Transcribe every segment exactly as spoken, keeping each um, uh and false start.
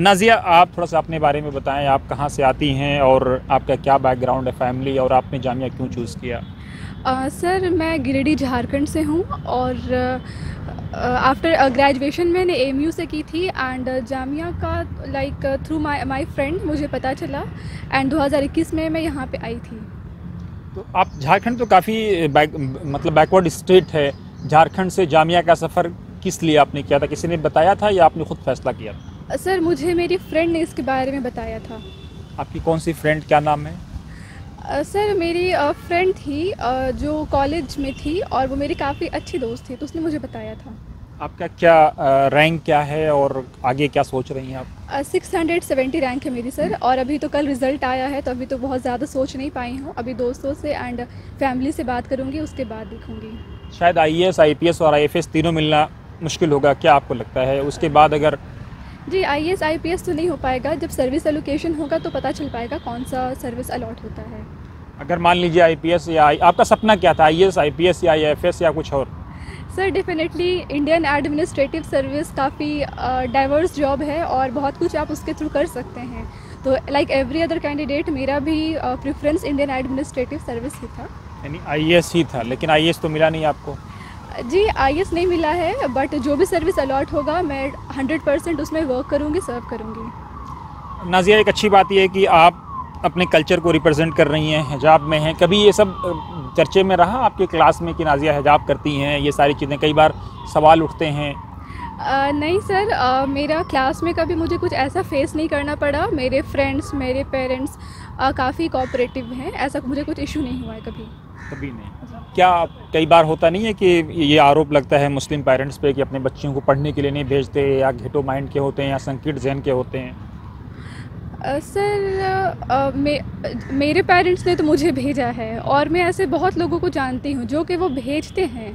नाजिया, आप थोड़ा सा अपने बारे में बताएं, आप कहाँ से आती हैं और आपका क्या बैकग्राउंड है फैमिली, और आपने जामिया क्यों चूज़ किया? आ, सर मैं गिरिडीह झारखंड से हूँ और आफ्टर ग्रेजुएशन मैंने एएमयू से की थी एंड जामिया का like through my my friend मुझे पता चला एंड दो हज़ार इक्कीस में मैं यहाँ पे आई थी। तो आप झारखंड तो काफ़ी बैक मतलब बैकवर्ड स्टेट है, झारखंड से जामिया का सफ़र किस लिए आपने किया था? किसी ने बताया था या आपने खुद फैसला किया था? सर मुझे मेरी फ्रेंड ने इसके बारे में बताया था। आपकी कौन सी फ्रेंड, क्या नाम है? आ, सर मेरी आ, फ्रेंड थी आ, जो कॉलेज में थी और वो मेरी काफ़ी अच्छी दोस्त थी, तो उसने मुझे बताया था। आपका क्या आ, रैंक क्या है और आगे क्या सोच रही हैं आप? सिक्स हंड्रेड सेवेंटी रैंक है मेरी सर, और अभी तो कल रिज़ल्ट आया है तो अभी तो बहुत ज़्यादा सोच नहीं पाई हूँ। अभी दोस्तों से एंड फैमिली से बात करूँगी, उसके बाद देखूँगी। शायद आईएएस, आईपीएस और आईएफएस तीनों मिलना मुश्किल होगा, क्या आपको लगता है? उसके बाद अगर जी आईएएस आईपीएस तो नहीं हो पाएगा, जब सर्विस एलोकेशन होगा तो पता चल पाएगा कौन सा सर्विस अलॉट होता है। अगर मान लीजिए आईपीएस या आई... आपका सपना क्या था, आईएएस आईपीएस या आईएफएस या कुछ और? Sir definitely Indian administrative service काफ़ी डाइवर्स जॉब है और बहुत कुछ आप उसके थ्रू कर सकते हैं, तो लाइक एवरी अदर कैंडिडेट मेरा भी preference uh, Indian administrative service ही था, यानी आईएएस ही था। लेकिन आईएएस तो मिला नहीं आपको? जी आईएएस नहीं मिला है, बट जो भी सर्विस अलॉट होगा मैं हंड्रेड परसेंट उसमें वर्क करूंगी, सर्व करूंगी। नाजिया, एक अच्छी बात यह है कि आप अपने कल्चर को रिप्रेजेंट कर रही हैं, हिजाब में हैं। कभी ये सब चर्चे में रहा आपके क्लास में कि नाजिया हिजाब करती हैं, ये सारी चीज़ें कई बार सवाल उठते हैं? आ, नहीं सर, आ, मेरा क्लास में कभी मुझे कुछ ऐसा फेस नहीं करना पड़ा। मेरे फ्रेंड्स, मेरे पेरेंट्स काफ़ी कोऑपरेटिव हैं, ऐसा मुझे कुछ इशू नहीं हुआ है कभी। कभी नहीं? क्या कई बार होता नहीं है कि ये आरोप लगता है मुस्लिम पेरेंट्स पे कि अपने बच्चों को पढ़ने के लिए नहीं भेजते, या घेटो माइंड के होते हैं या संकीर्ण जहन के होते हैं? आ, सर आ, मे, मेरे पेरेंट्स ने तो मुझे भेजा है और मैं ऐसे बहुत लोगों को जानती हूँ जो कि वो भेजते हैं,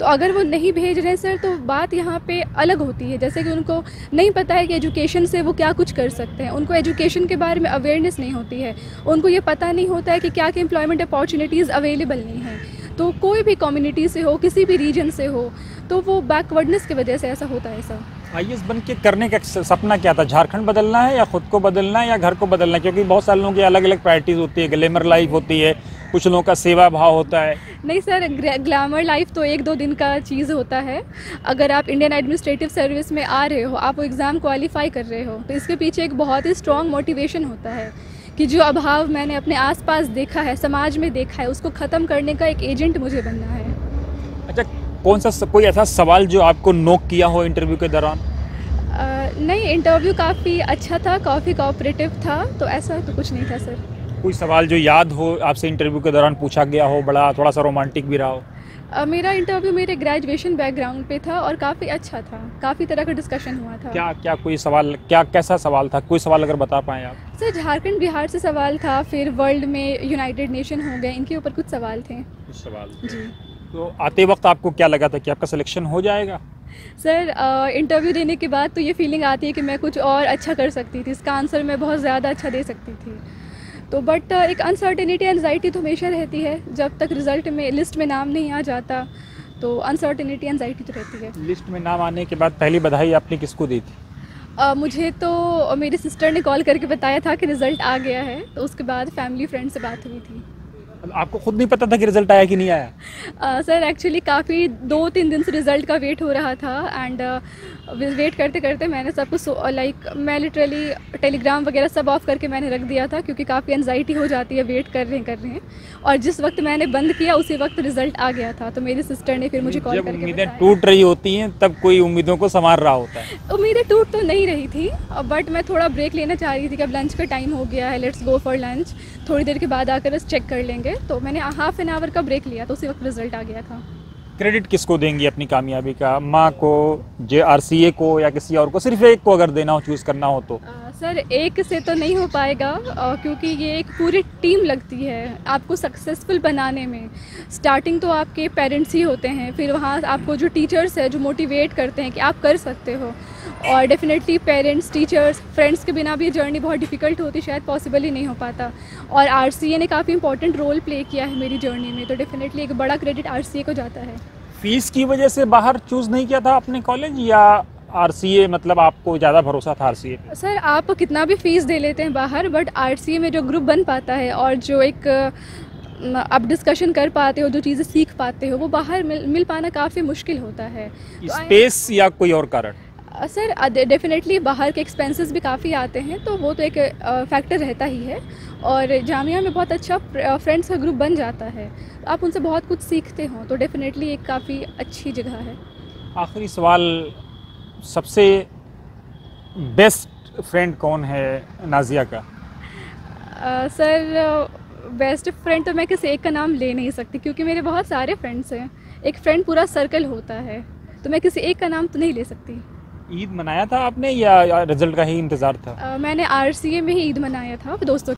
तो अगर वो नहीं भेज रहे सर तो बात यहाँ पे अलग होती है। जैसे कि उनको नहीं पता है कि एजुकेशन से वो क्या कुछ कर सकते हैं, उनको एजुकेशन के बारे में अवेयरनेस नहीं होती है, उनको ये पता नहीं होता है कि क्या क्या एम्प्लॉयमेंट अपॉर्चुनिटीज़ अवेलेबल नहीं हैं। तो कोई भी कम्युनिटी से हो, किसी भी रीजन से हो, तो वो बैकवर्डनेस की वजह से ऐसा होता है सर। आईएएस बन के करने का सपना क्या था? झारखंड बदलना है या ख़ुद को बदलना है या घर को बदलना है? क्योंकि बहुत सारे लोगों की अलग अलग प्रायोरिटीज़ होती है, ग्लैमर लाइफ होती है, कुछ लोगों का सेवा भाव होता है। नहीं सर, ग्लैमर लाइफ तो एक दो दिन का चीज़ होता है। अगर आप इंडियन एडमिनिस्ट्रेटिव सर्विस में आ रहे हो, आप वो एग्ज़ाम क्वालिफाई कर रहे हो, तो इसके पीछे एक बहुत ही स्ट्रॉन्ग मोटिवेशन होता है कि जो अभाव मैंने अपने आसपास देखा है, समाज में देखा है, उसको ख़त्म करने का एक एजेंट मुझे बनना है। अच्छा, कौन सा कोई ऐसा सवाल जो आपको नोक किया हो इंटरव्यू के दौरान? आ, नहीं, इंटरव्यू काफ़ी अच्छा था, काफ़ी कोऑपरेटिव था, तो ऐसा तो कुछ नहीं था सर। कोई सवाल जो याद हो आपसे इंटरव्यू के दौरान पूछा गया हो, बड़ा थोड़ा सा रोमांटिक भी रहा हो? आ, मेरा इंटरव्यू मेरे ग्रेजुएशन बैकग्राउंड पे था और काफ़ी अच्छा था, काफ़ी तरह का डिस्कशन हुआ था। क्या क्या कोई सवाल, क्या कैसा सवाल था, कोई सवाल अगर बता पाएँ आप? सर झारखंड बिहार से सवाल था, फिर वर्ल्ड में यूनाइटेड नेशन हो गए, इनके ऊपर कुछ सवाल थे। कुछ सवाल जी। तो आते वक्त आपको क्या लगा था कि आपका सिलेक्शन हो जाएगा? सर इंटरव्यू देने के बाद तो ये फीलिंग आती है कि मैं कुछ और अच्छा कर सकती थी, इसका आंसर मैं बहुत ज़्यादा अच्छा दे सकती थी, तो बट uh, एक अनसर्टेनिटी, एनजाइटी तो हमेशा रहती है। जब तक रिज़ल्ट में लिस्ट में नाम नहीं आ जाता तो अनसर्टेनिटी, एनजाइटी तो रहती है। लिस्ट में नाम आने के बाद पहली बधाई आपने किसको दी थी? uh, मुझे तो मेरी सिस्टर ने कॉल करके बताया था कि रिज़ल्ट आ गया है, तो उसके बाद फैमिली फ्रेंड से बात हुई थी। आपको खुद नहीं पता था कि रिज़ल्ट आया कि नहीं आया? आ, सर एक्चुअली काफ़ी दो तीन दिन से रिज़ल्ट का वेट हो रहा था एंड uh, वेट करते करते मैंने सब कुछ लाइक मैं लिटरली टेलीग्राम वगैरह सब ऑफ करके मैंने रख दिया था, क्योंकि काफ़ी एनजाइटी हो जाती है वेट कर रहे हैं कर रहे हैं और जिस वक्त मैंने बंद किया उसी वक्त रिज़ल्ट आ गया था। तो मेरी सिस्टर ने फिर मुझे कॉल करके बताया। उम्मीदें टूट रही होती हैं तब कोई उम्मीदों को संवार रहा होता है। उम्मीदें टूट तो नहीं रही थी, बट मैं थोड़ा ब्रेक लेना चाह रही थी कि अब लंच का टाइम हो गया है, लेट्स गो फॉर लंच, थोड़ी देर के बाद आकर बस चेक कर लेंगे। तो मैंने हाफ एन आवर का ब्रेक लिया, तो उसी वक्त रिजल्ट आ गया था। क्रेडिट किसको देंगी अपनी कामयाबी का, माँ को, जेआरसीए को या किसी और को? सिर्फ एक को अगर देना हो, चूज़ करना हो तो? आ, सर एक से तो नहीं हो पाएगा, आ, क्योंकि ये एक पूरी टीम लगती है आपको सक्सेसफुल बनाने में। स्टार्टिंग तो आपके पेरेंट्स ही होते हैं, फिर वहाँ आपको जो टीचर्स है जो मोटिवेट करते हैं कि आप कर सकते हो, और डेफिनेटली पेरेंट्स, टीचर्स, फ्रेंड्स के बिना भी ये जर्नी बहुत डिफ़िकल्ट होती, शायद पॉसिबल ही नहीं हो पाता। और आरसीए ने काफ़ी इंपॉर्टेंट रोल प्ले किया है मेरी जर्नी में, तो डेफिनेटली एक बड़ा क्रेडिट आरसीए को जाता है। फीस की वजह से बाहर चूज़ नहीं किया था आपने कॉलेज, या आरसीए मतलब आपको ज़्यादा भरोसा था आरसीए पे? सर आप कितना भी फीस दे लेते हैं बाहर, बट आरसीए में जो ग्रुप बन पाता है और जो एक आप डिस्कशन कर पाते हो, जो चीज़ें सीख पाते हो, वो बाहर मिल, मिल पाना काफ़ी मुश्किल होता है। स्पेस तो या कोई और कारण? सर डेफिनेटली बाहर के एक्सपेंसेस भी काफ़ी आते हैं, तो वो तो एक फैक्टर रहता ही है। और जामिया में बहुत अच्छा फ्रेंड्स का ग्रुप बन जाता है, तो आप उनसे बहुत कुछ सीखते हो, तो डेफिनेटली एक काफ़ी अच्छी जगह है। आखिरी सवाल, सबसे बेस्ट फ्रेंड कौन है नाजिया का? आ, सर बेस्ट फ्रेंड तो मैं किसी एक का नाम ले नहीं सकती, क्योंकि मेरे बहुत सारे फ्रेंड्स हैं, एक फ्रेंड पूरा सर्कल होता है, तो मैं किसी एक का नाम तो नहीं ले सकती। ईद मनाया था आपने या रिजल्ट का ही इंतज़ार था? आ, मैंने आरसीए में ही ईद मनाया था दोस्तों।